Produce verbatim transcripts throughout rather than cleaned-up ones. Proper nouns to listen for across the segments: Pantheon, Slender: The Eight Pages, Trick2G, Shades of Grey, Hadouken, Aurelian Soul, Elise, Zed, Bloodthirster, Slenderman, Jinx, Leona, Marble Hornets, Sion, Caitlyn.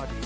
body is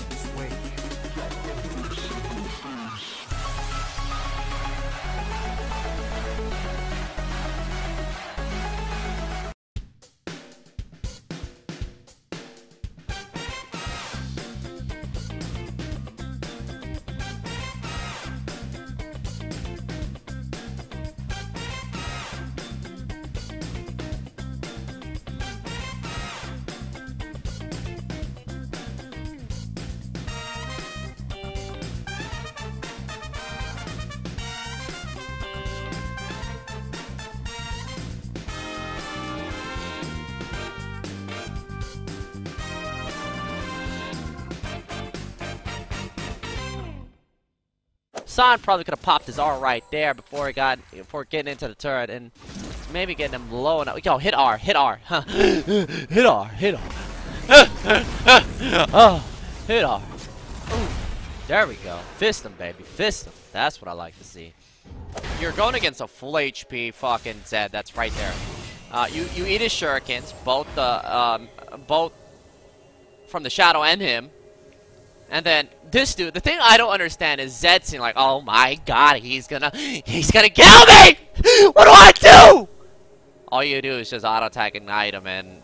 Sion probably could have popped his R right there before he got before getting into the turret and maybe getting him low enough. Yo, hit R, hit R, huh? Hit R, hit R. Oh, hit R. Ooh, there we go. Fist him, baby, fist him. That's what I like to see. You're going against a full H P fucking Zed. That's right there. Uh, you you eat his shurikens, both the um, both from the shadow and him. And then this dude, the thing I don't understand is Zed seeing like, oh my god, he's gonna, he's gonna kill me! What do I do? All you do is just auto attack ignite him and,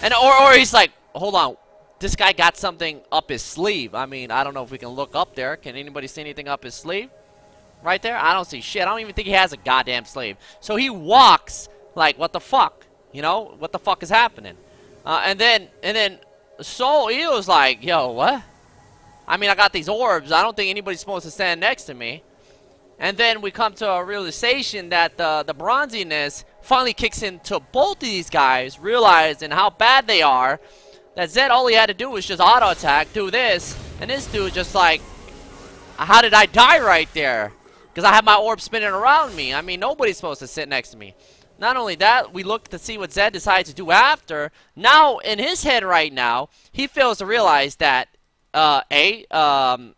and or, or he's like, hold on, this guy got something up his sleeve. I mean, I don't know if we can look up there. Can anybody see anything up his sleeve? Right there? I don't see shit. I don't even think he has a goddamn sleeve. So he walks like, what the fuck? You know, what the fuck is happening? Uh, and then, and then. Soul Eel's like, yo, what? I mean, I got these orbs. I don't think anybody's supposed to stand next to me. And then we come to a realization that the, the bronziness finally kicks into both of these guys, realizing how bad they are. That Zed, all he had to do was just auto attack, do this, and this dude just like, how did I die right there? Because I had my orb spinning around me. I mean, nobody's supposed to sit next to me. Not only that, we look to see what Zed decides to do after. Now, in his head right now, he fails to realize that, uh, A, um,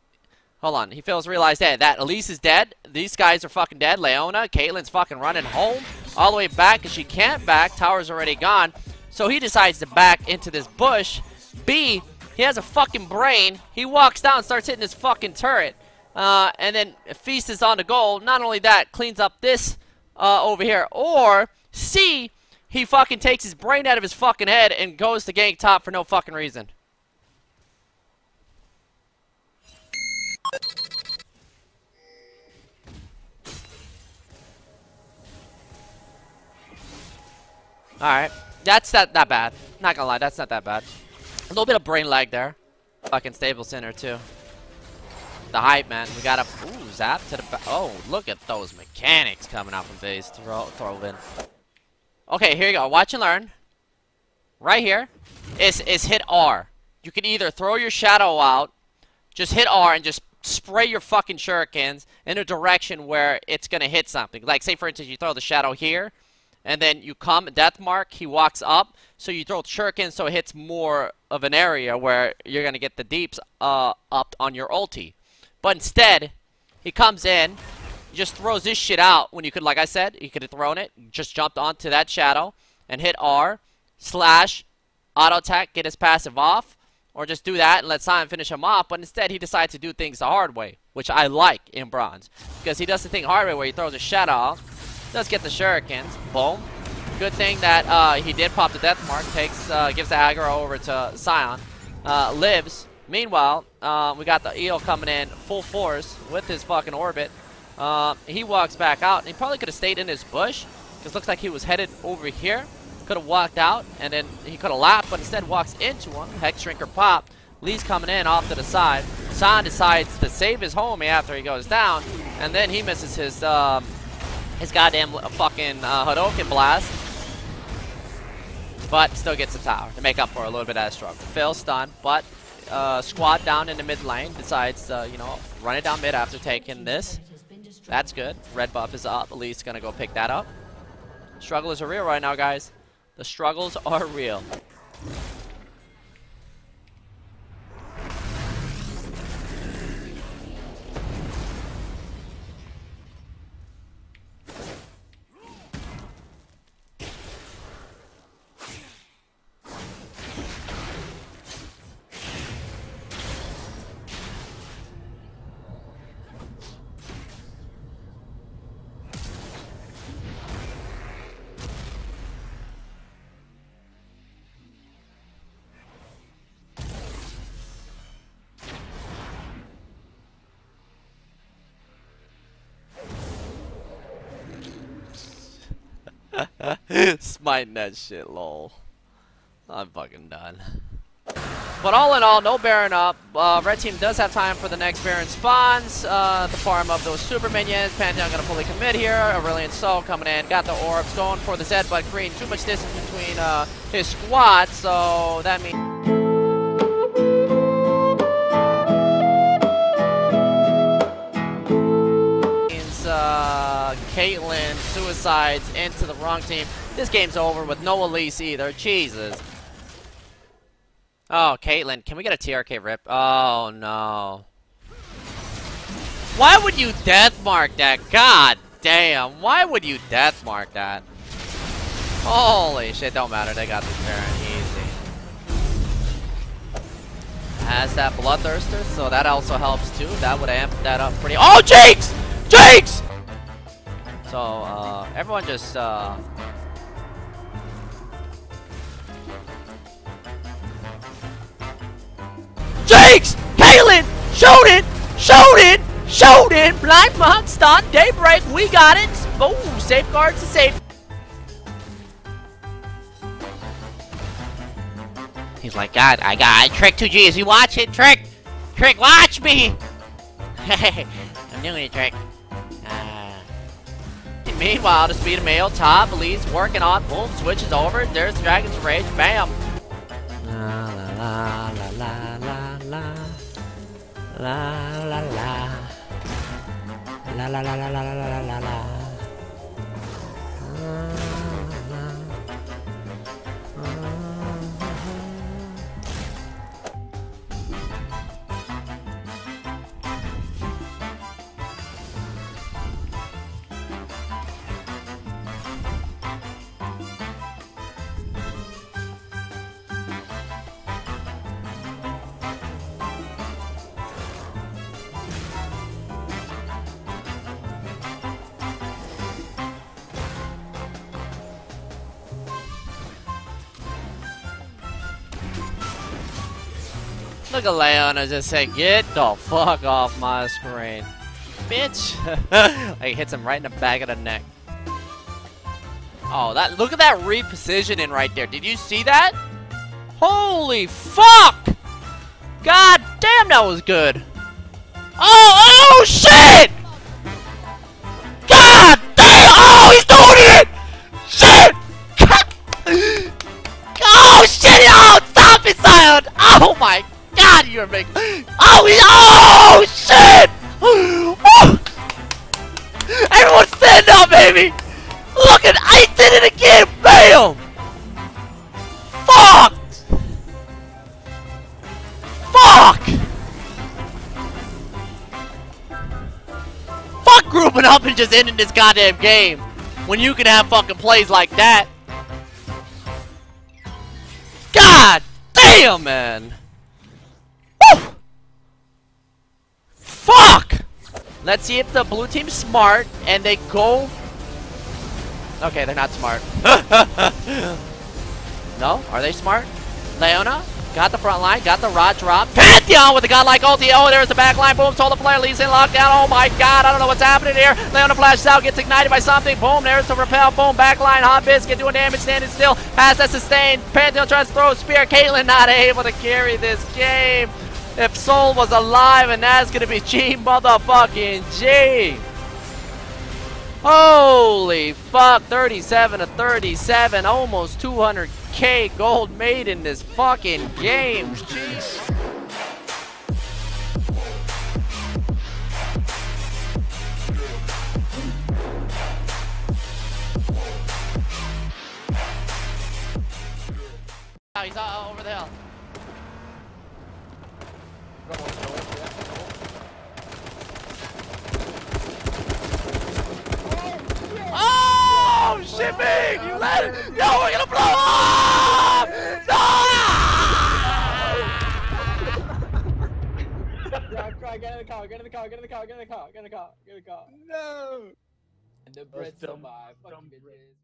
hold on. He fails to realize that, that Elise is dead. These guys are fucking dead. Leona, Caitlyn's fucking running home all the way back because she can't back. Tower's already gone. So he decides to back into this bush. B, he has a fucking brain. He walks down and starts hitting this fucking turret. Uh, and then Feast is on the goal. Not only that, cleans up this Uh, over here, or C, he fucking takes his brain out of his fucking head and goes to gank top for no fucking reason. Alright, that's not that bad. Not gonna lie, that's not that bad. A little bit of brain lag there. Fucking stable center too. The hype, man. We got a ooh, zap to the back. Oh, look at those mechanics coming out from Phase throw, throw in. Okay, here you go. Watch and learn. Right here is is hit R. You can either throw your shadow out, just hit R and just spray your fucking shurikens in a direction where it's gonna hit something. Like say for instance, you throw the shadow here, and then you come death mark. He walks up, so you throw the shuriken so it hits more of an area where you're gonna get the deeps uh, up on your ulti. But instead, he comes in, just throws this shit out when you could, like I said, you could have thrown it, just jumped onto that shadow and hit R, slash, auto attack, get his passive off, or just do that and let Sion finish him off. But instead, he decides to do things the hard way, which I like in Bronze, because he does the thing hard way where he throws a shadow out, does get the shurikens, boom. Good thing that uh, he did pop the death mark, takes, uh, gives the aggro over to Sion, uh, lives. Meanwhile, uh, we got the Eel coming in full force with his fucking orbit. Uh, he walks back out. And he probably could have stayed in his bush because looks like he was headed over here. Could have walked out, and then he could have lapped, but instead walks into him. Hex shrinker pop. Lee's coming in off to the side. Sion decides to save his homie after he goes down, and then he misses his um, his goddamn fucking uh, Hadouken blast. But still gets the tower to make up for a little bit of that struggle. Fails stun, but... Uh, squad down in the mid lane, decides, uh, you know, run it down mid after taking this. That's good. Red buff is up. Elise gonna go pick that up. Struggles are real right now, guys. The struggles are real. Smiting that shit, lol. I'm fucking done. But all in all, no Baron up. Uh, Red Team does have time for the next Baron spawns. Uh, to farm up those super minions. Pantheon gonna fully commit here. Aurelian Soul coming in. Got the orbs going for the Zed, but Green too much distance between uh, his squad. So that means... Uh, Caitlyn suicides into the wrong team. This game's over with no Elise either. Jesus. Oh, Caitlyn. Can we get a T R K rip? Oh, no. Why would you deathmark that? God damn. Why would you deathmark that? Holy shit. Don't matter. They got this Baron easy. Has that Bloodthirster, so that also helps too. That would amp that up pretty. Oh, Jinx! Jinx! So, uh, everyone just, uh... Jinx! Caitlyn! Shoot it! Shoot it! Shoot it! Blind Monk stun! Daybreak! We got it! Boom! Safeguards to safe. He's like, God, I got it. Trick two G, is he watching? Trick! Trick, watch me! Hey, I'm doing it, Trick. Meanwhile, the speed of mail, top, Elise working on, boom, switches over, there's Dragon's Rage, bam! La la la la la la la la la la la la la la la la la. Look at Leona just say, get the fuck off my screen. Bitch. Like, hits him right in the back of the neck. Oh, that, look at that repositioning right there. Did you see that? Holy fuck! God damn, that was good. Oh, oh shit! God damn! Oh, he's doing it! Shit! Oh shit! Oh, stop it, Sion! Oh my god! God, you're big. Oh, oh shit! Oh. Everyone stand up, baby! Look at, I did it again! Bam! Fuck! Fuck! Fuck grouping up and just ending this goddamn game when you can have fucking plays like that. God damn, man! Fuck! Let's see if the blue team's smart and they go. Okay, they're not smart. No? Are they smart? Leona got the front line, got the rod drop. Pantheon with the godlike ulti. Oh, there's the back line. Boom, told the player, leaves in lockdown. Oh my god, I don't know what's happening here. Leona flashes out, gets ignited by something. Boom, there's the repel. Boom, back line. Hot Biscuit doing damage, standing still. Pass that sustain. Pantheon tries to throw a spear. Caitlyn not able to carry this game. If Soul was alive, and that's gonna be G motherfucking G. Holy fuck, thirty-seven to thirty-seven, almost two hundred K gold made in this fucking game. Jeez. Oh, he's all over the hill. Oh shit, big! You let it! Yo, we're gonna blow up! No! Cry, get in the car, get in the car, get in the car, get in the car, get in the car, get in the car. No! And the bread's on my fucking bitches.